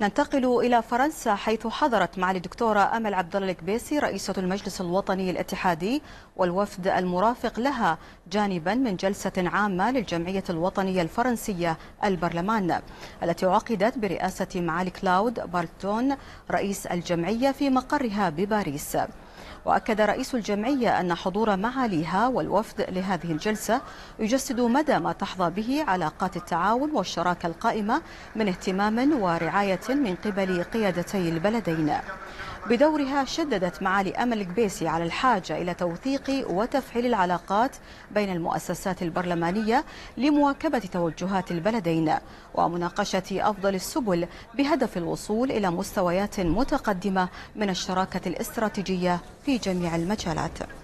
ننتقل إلى فرنسا، حيث حضرت معالي الدكتورة أمل عبد الله القبيسي رئيسة المجلس الوطني الاتحادي والوفد المرافق لها جانبا من جلسة عامة للجمعية الوطنية الفرنسية البرلمان التي عقدت برئاسة معالي كلاود بارتون رئيس الجمعية في مقرها بباريس. وأكد رئيس الجمعية أن حضور معاليها والوفد لهذه الجلسة يجسد مدى ما تحظى به علاقات التعاون والشراكة القائمة من اهتمام ورعاية من قبل قيادتي البلدين. بدورها شددت معالي أمل القبيسي على الحاجة إلى توثيق وتفعيل العلاقات بين المؤسسات البرلمانية لمواكبة توجهات البلدين ومناقشة أفضل السبل بهدف الوصول إلى مستويات متقدمة من الشراكة الاستراتيجية في جميع المجالات.